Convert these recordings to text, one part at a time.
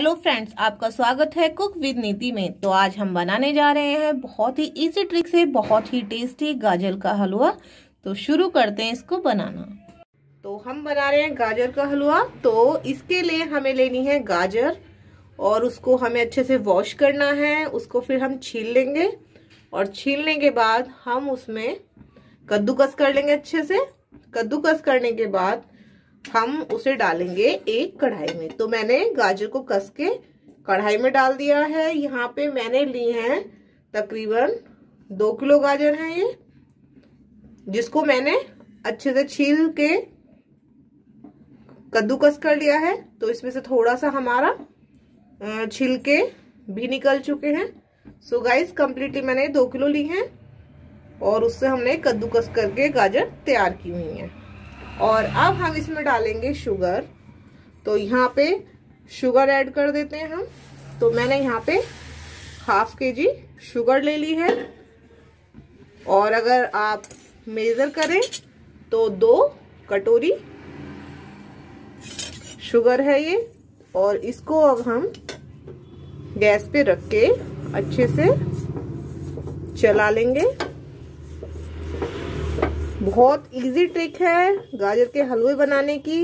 Hello friends, आपका स्वागत है कुक विद नीति में। तो आज हम बनाने जा रहे हैं बहुत ही इजी ट्रिक से बहुत ही टेस्टी गाजर का हलवा। तो शुरू करते हैं इसको बनाना। तो हम बना रहे हैं गाजर का हलवा। तो इसके लिए हमें लेनी है गाजर और उसको हमें अच्छे से वॉश करना है। उसको फिर हम छील लेंगे और छीलने के बाद हम उसमें कद्दूकस कर लेंगे अच्छे से। कद्दूकस करने के बाद हम उसे डालेंगे एक कढ़ाई में। तो मैंने गाजर को कस के कढ़ाई में डाल दिया है। यहाँ पे मैंने ली हैं तकरीबन 2 किलो गाजर हैं ये, जिसको मैंने अच्छे से छील के कद्दूकस कर लिया है। तो इसमें से थोड़ा सा हमारा छिलके भी निकल चुके हैं। सो गाइस, कम्प्लीटली मैंने 2 किलो ली हैं और उससे हमने कद्दूकस करके गाजर तैयार की हुई है। और अब हम इसमें डालेंगे शुगर। तो यहाँ पे शुगर ऐड कर देते हैं हम। तो मैंने यहाँ पे हाफ kg शुगर ले ली है और अगर आप मेज़र करें तो 2 कटोरी शुगर है ये। और इसको अब हम गैस पे रख के अच्छे से चला लेंगे। बहुत इजी ट्रिक है गाजर के हलवे बनाने की।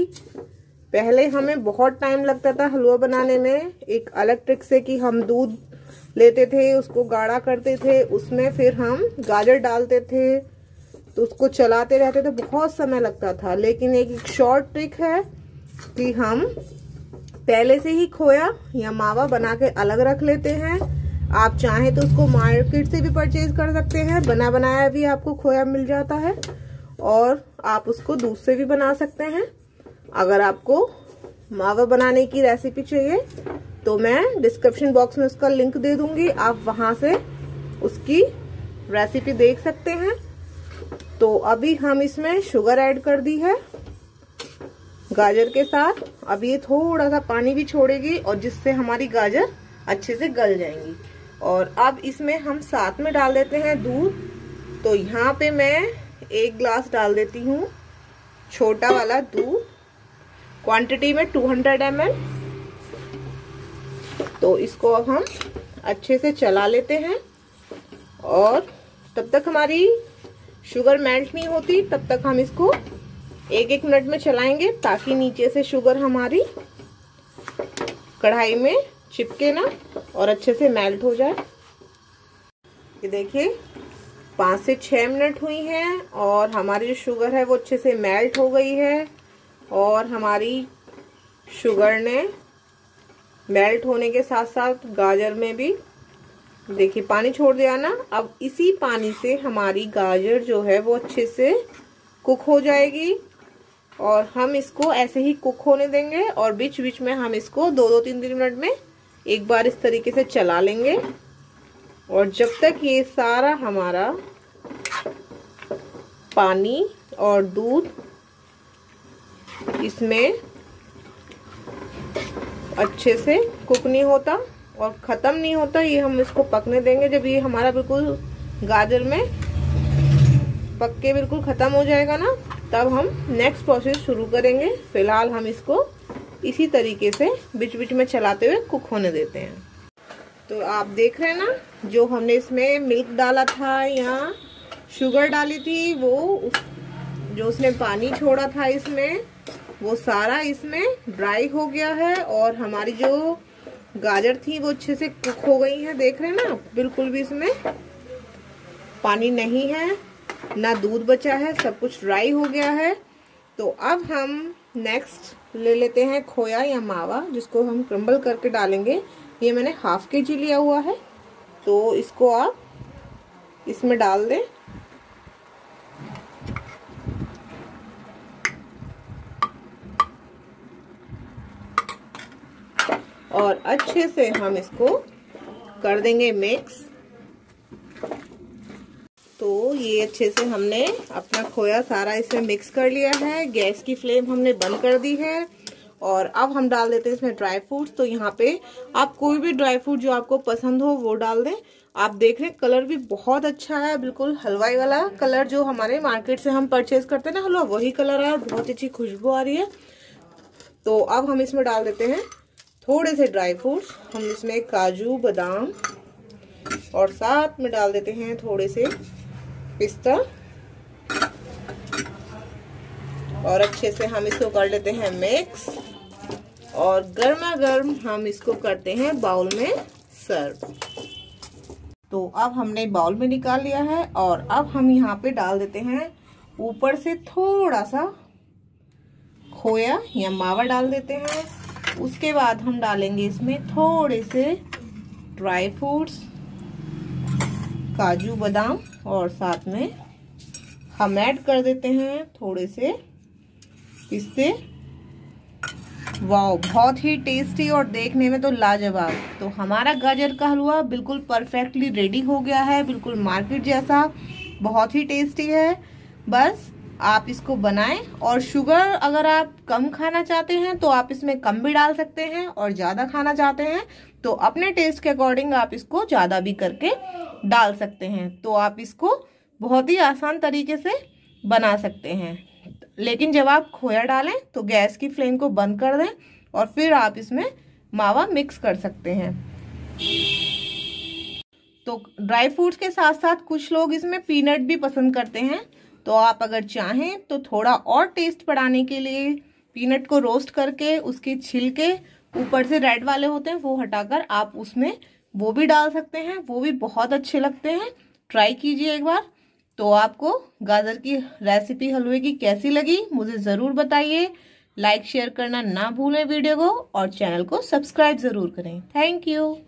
पहले हमें बहुत टाइम लगता था हलवा बनाने में। एक अलग ट्रिक से कि हम दूध लेते थे, उसको गाढ़ा करते थे, उसमें फिर हम गाजर डालते थे, तो उसको चलाते रहते थे, बहुत समय लगता था। लेकिन एक शॉर्ट ट्रिक है कि हम पहले से ही खोया या मावा बना के अलग रख लेते हैं। आप चाहें तो उसको मार्केट से भी परचेज कर सकते हैं। बना बनाया भी आपको खोया मिल जाता है और आप उसको दूध से भी बना सकते हैं। अगर आपको मावा बनाने की रेसिपी चाहिए तो मैं डिस्क्रिप्शन बॉक्स में उसका लिंक दे दूंगी, आप वहां से उसकी रेसिपी देख सकते हैं। तो अभी हम इसमें शुगर ऐड कर दी है गाजर के साथ। अब ये थोड़ा सा पानी भी छोड़ेगी और जिससे हमारी गाजर अच्छे से गल जाएंगी। और अब इसमें हम साथ में डाल देते हैं दूध। तो यहाँ पे मैं 1 ग्लास डाल देती हूँ छोटा वाला दूध, क्वांटिटी में 200 ml। तो इसको अब हम अच्छे से चला लेते हैं और तब तक हमारी शुगर मेल्ट नहीं होती, तब तक हम इसको 1-1 मिनट में चलाएंगे ताकि नीचे से शुगर हमारी कढ़ाई में चिपके ना और अच्छे से मेल्ट हो जाए। ये देखिए 5 से 6 मिनट हुई हैं और हमारी जो शुगर है वो अच्छे से मेल्ट हो गई है। और हमारी शुगर ने मेल्ट होने के साथ साथ गाजर में भी देखिए पानी छोड़ दिया ना। अब इसी पानी से हमारी गाजर जो है वो अच्छे से कुक हो जाएगी और हम इसको ऐसे ही कुक होने देंगे। और बीच बीच में हम इसको 2-3 मिनट में एक बार इस तरीके से चला लेंगे। और जब तक ये सारा हमारा पानी और दूध इसमें अच्छे से कुक नहीं होता और ख़त्म नहीं होता, ये हम इसको पकने देंगे। जब ये हमारा बिल्कुल गाजर में पक के बिल्कुल ख़त्म हो जाएगा ना, तब हम नेक्स्ट प्रोसेस शुरू करेंगे। फ़िलहाल हम इसको इसी तरीके से बीच बीच में चलाते हुए कुक होने देते हैं। तो आप देख रहे हैं ना, जो हमने इसमें मिल्क डाला था या शुगर डाली थी, वो जो उसने पानी छोड़ा था इसमें, वो सारा इसमें ड्राई हो गया है। और हमारी जो गाजर थी वो अच्छे से कुक हो गई है। देख रहे हैं ना, बिल्कुल भी इसमें पानी नहीं है, ना दूध बचा है, सब कुछ ड्राई हो गया है। तो अब हम नेक्स्ट ले लेते हैं खोया या मावा, जिसको हम क्रम्बल करके डालेंगे। ये मैंने हाफ kg लिया हुआ है। तो इसको आप इसमें डाल दें। और अच्छे से हम इसको कर देंगे मिक्स। तो ये अच्छे से हमने अपना खोया सारा इसमें मिक्स कर लिया है। गैस की फ्लेम हमने बंद कर दी है। और अब हम डाल देते हैं इसमें ड्राई फ्रूट्स। तो यहाँ पे आप कोई भी ड्राई फ्रूट जो आपको पसंद हो वो डाल दें। आप देख रहे हैं कलर भी बहुत अच्छा है, बिल्कुल हलवाई वाला कलर जो हमारे मार्केट से हम परचेज करते हैं ना हलवा, वही कलर है और बहुत अच्छी खुशबू आ रही है। तो अब हम इसमें डाल देते हैं थोड़े से ड्राई फ्रूट्स हम इसमें काजू बादाम और साथ में डाल देते हैं थोड़े से पिस्ता और अच्छे से हम इसको कर लेते हैं मिक्स और गर्मा गर्म हम इसको करते हैं बाउल में सर्व। तो अब हमने बाउल में निकाल लिया है और अब हम यहाँ पे डाल देते हैं ऊपर से थोड़ा सा खोया या मावा डाल देते हैं। उसके बाद हम डालेंगे इसमें थोड़े से ड्राई फ्रूट्स काजू बादाम और साथ में हम ऐड कर देते हैं थोड़े से पिस्ते। वाह, बहुत ही टेस्टी और देखने में तो लाजवाब। तो हमारा गाजर का हलवा बिल्कुल परफेक्टली रेडी हो गया है, बिल्कुल मार्केट जैसा, बहुत ही टेस्टी है। बस आप इसको बनाएं और शुगर अगर आप कम खाना चाहते हैं तो आप इसमें कम भी डाल सकते हैं और ज़्यादा खाना चाहते हैं तो अपने टेस्ट के अकॉर्डिंग आप इसको ज़्यादा भी करके डाल सकते हैं। तो आप इसको बहुत ही आसान तरीके से बना सकते हैं। लेकिन जब आप खोया डालें तो गैस की फ्लेम को बंद कर दें और फिर आप इसमें मावा मिक्स कर सकते हैं। तो ड्राई फ्रूट्स के साथ साथ कुछ लोग इसमें पीनट भी पसंद करते हैं, तो आप अगर चाहें तो थोड़ा और टेस्ट बढ़ाने के लिए पीनट को रोस्ट करके उसके छिलके ऊपर से रेड वाले होते हैं वो हटाकर आप उसमें वो भी डाल सकते हैं, वो भी बहुत अच्छे लगते हैं। ट्राई कीजिए एक बार। तो आपको गाजर की रेसिपी हलवे की कैसी लगी मुझे ज़रूर बताइए। लाइक शेयर करना ना भूलें वीडियो को और चैनल को सब्सक्राइब ज़रूर करें। Thank you.